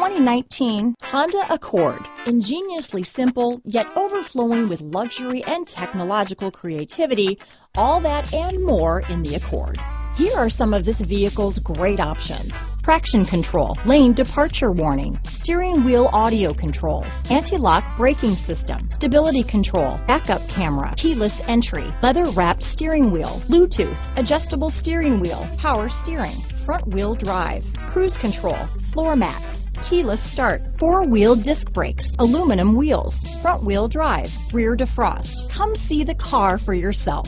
2019 Honda Accord. Ingeniously simple, yet overflowing with luxury and technological creativity, all that and more in the Accord. Here are some of this vehicle's great options: traction control, lane departure warning, steering wheel audio controls, anti-lock braking system, stability control, backup camera, keyless entry, leather-wrapped steering wheel, Bluetooth, adjustable steering wheel, power steering, front-wheel drive, cruise control, floor mats, keyless start, four-wheel disc brakes, aluminum wheels, front-wheel drive, rear defrost. Come see the car for yourself.